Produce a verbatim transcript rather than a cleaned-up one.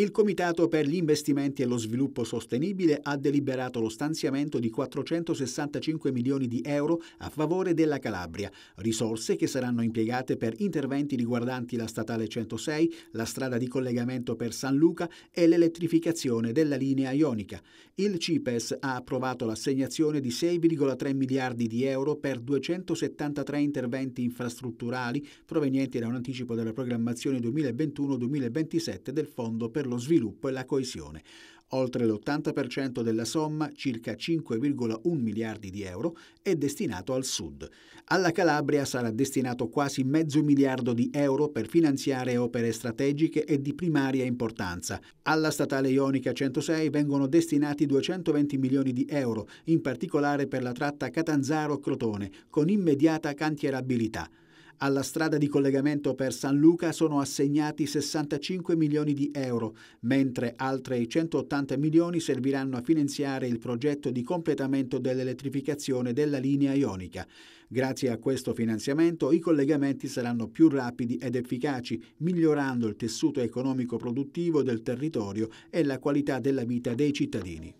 Il Comitato per gli investimenti e lo sviluppo sostenibile ha deliberato lo stanziamento di quattrocentosessantacinque milioni di euro a favore della Calabria, risorse che saranno impiegate per interventi riguardanti la statale centosei, la strada di collegamento per San Luca e l'elettrificazione della linea ionica. Il CIPES ha approvato l'assegnazione di sei virgola tre miliardi di euro per duecentosettantatré interventi infrastrutturali provenienti da un anticipo della programmazione duemilaventuno duemilaventisette del Fondo per lo sviluppo e la coesione. Oltre l'ottanta per cento della somma, circa cinque virgola uno miliardi di euro, è destinato al Sud. Alla Calabria sarà destinato quasi mezzo miliardo di euro per finanziare opere strategiche e di primaria importanza. Alla statale ionica centosei vengono destinati duecentoventi milioni di euro, in particolare per la tratta Catanzaro-Crotone, con immediata cantierabilità. Alla strada di collegamento per San Luca sono assegnati sessantacinque milioni di euro, mentre altri centottanta milioni serviranno a finanziare il progetto di completamento dell'elettrificazione della linea ionica. Grazie a questo finanziamento i collegamenti saranno più rapidi ed efficaci, migliorando il tessuto economico produttivo del territorio e la qualità della vita dei cittadini.